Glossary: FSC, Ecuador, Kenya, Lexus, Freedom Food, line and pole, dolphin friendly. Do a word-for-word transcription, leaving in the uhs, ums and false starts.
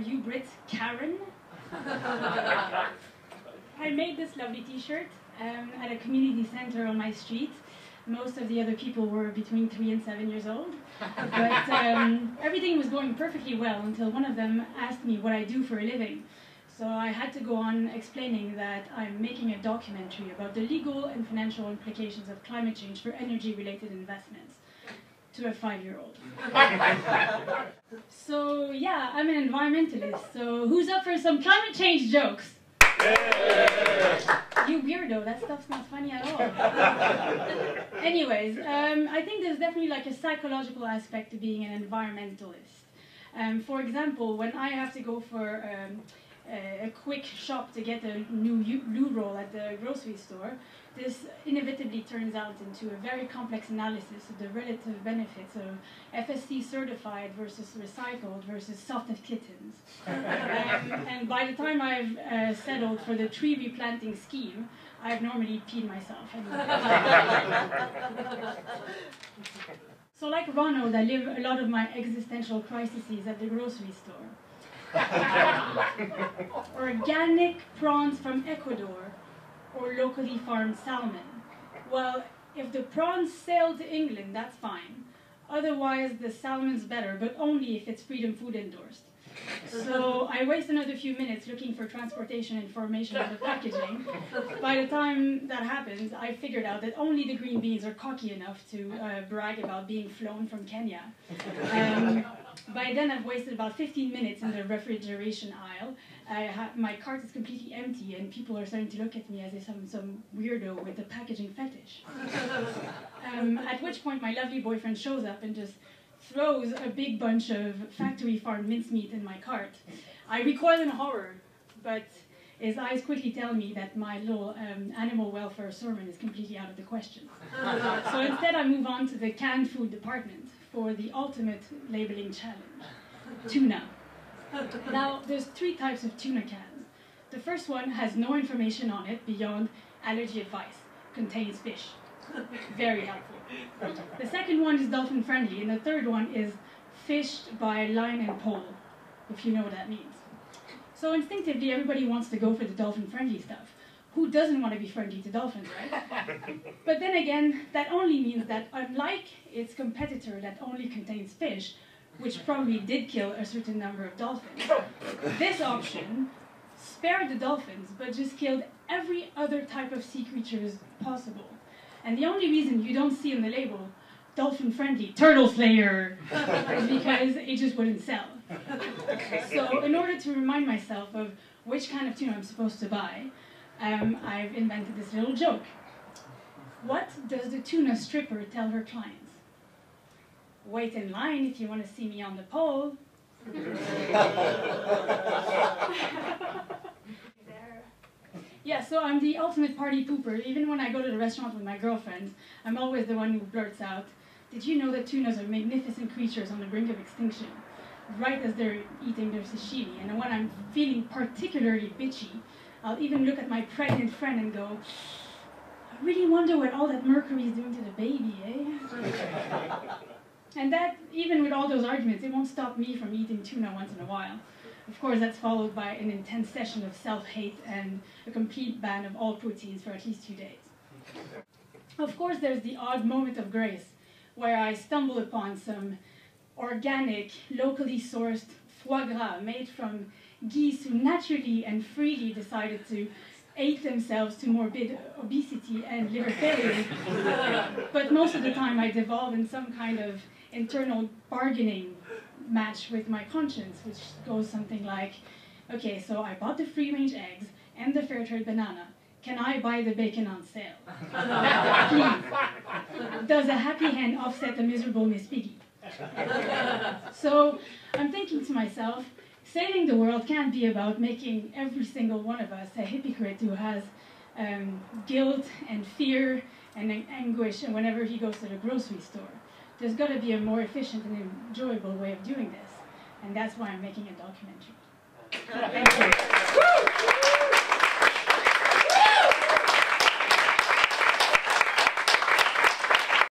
you Brits, Karen. I made this lovely t-shirt um, at a community center on my street. Most of the other people were between three and seven years old. But um, everything was going perfectly well until one of them asked me what I do for a living. So I had to go on explaining that I'm making a documentary about the legal and financial implications of climate change for energy-related investments to a five-year-old. So yeah, I'm an environmentalist, so who's up for some climate change jokes? Yeah. You weirdo, that stuff's not funny at all. Anyways, um, I think there's definitely like a psychological aspect to being an environmentalist. Um, for example, when I have to go for um, a, a quick shop to get a new loo roll at the grocery store, this inevitably turns out into a very complex analysis of the relative benefits of F S C certified versus recycled versus softened kittens. um, and by the time I've uh, settled for the tree replanting scheme, I've normally peed myself. So like Ronald, I live a lot of my existential crises at the grocery store. Organic prawns from Ecuador, or locally farmed salmon. Well, if the prawns sail to England, that's fine. Otherwise, the salmon's better, but only if it's Freedom Food endorsed. So I waste another few minutes looking for transportation information on the packaging. By the time that happens, I figured out that only the green beans are cocky enough to uh, brag about being flown from Kenya. Um, by then, I've wasted about fifteen minutes in the refrigeration aisle. I ha my cart is completely empty, and people are starting to look at me as if I'm some weirdo with a packaging fetish. Um, at which point, my lovely boyfriend shows up and just throws a big bunch of factory farm mincemeat in my cart. I recoil in horror, but his eyes quickly tell me that my little um, animal welfare sermon is completely out of the question. So instead I move on to the canned food department for the ultimate labeling challenge, tuna. Now, there's three types of tuna cans. The first one has no information on it beyond allergy advice, contains fish. Very helpful. The second one is dolphin friendly, and the third one is fished by line and pole, if you know what that means. So instinctively, everybody wants to go for the dolphin friendly stuff. Who doesn't want to be friendly to dolphins, right? But then again, that only means that unlike its competitor that only contains fish, which probably did kill a certain number of dolphins, this option spared the dolphins but just killed every other type of sea creatures possible. And the only reason you don't see in the label, dolphin friendly, turtle slayer, is because it just wouldn't sell. So in order to remind myself of which kind of tuna I'm supposed to buy, um, I've invented this little joke. What does the tuna stripper tell her clients? Wait in line if you want to see me on the pole. Yeah, so I'm the ultimate party pooper. Even when I go to the restaurant with my girlfriends, I'm always the one who blurts out, "Did you know that tunas are magnificent creatures on the brink of extinction?" Right as they're eating their sashimi. And when I'm feeling particularly bitchy, I'll even look at my pregnant friend and go, "I really wonder what all that mercury is doing to the baby, eh?" And that, even with all those arguments, it won't stop me from eating tuna once in a while. Of course, that's followed by an intense session of self-hate and a complete ban of all proteins for at least two days. Of course, there's the odd moment of grace where I stumble upon some organic, locally sourced foie gras made from geese who naturally and freely decided to ate themselves to morbid obesity and liver failure. But most of the time I devolve in some kind of internal bargaining match with my conscience, which goes something like, okay, so I bought the free-range eggs and the fair trade banana. Can I buy the bacon on sale? Please. Does a happy hen offset a miserable Miss Piggy? So I'm thinking to myself, saving the world can't be about making every single one of us a hypocrite who has um, guilt and fear and an anguish whenever he goes to the grocery store. There's got to be a more efficient and enjoyable way of doing this. And that's why I'm making a documentary. Thank you.